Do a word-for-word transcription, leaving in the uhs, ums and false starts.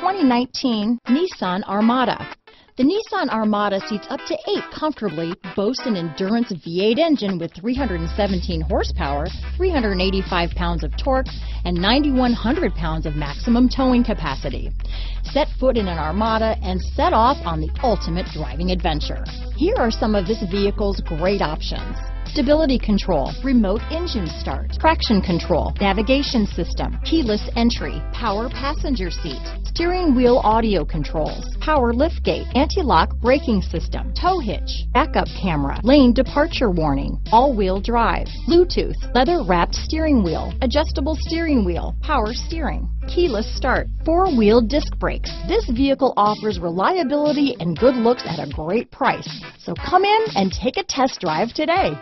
twenty nineteen Nissan Armada. The Nissan Armada seats up to eight comfortably, boasts an Endurance V eight engine with three hundred seventeen horsepower, three hundred eighty-five pounds of torque, and nine thousand one hundred pounds of maximum towing capacity. Set foot in an Armada and set off on the ultimate driving adventure. Here are some of this vehicle's great options: stability control, remote engine start, traction control, navigation system, keyless entry, power passenger seat, steering wheel audio controls, power liftgate, anti-lock braking system, tow hitch, backup camera, lane departure warning, all-wheel drive, Bluetooth, leather-wrapped steering wheel, adjustable steering wheel, power steering, keyless start, four-wheel disc brakes. This vehicle offers reliability and good looks at a great price. So come in and take a test drive today.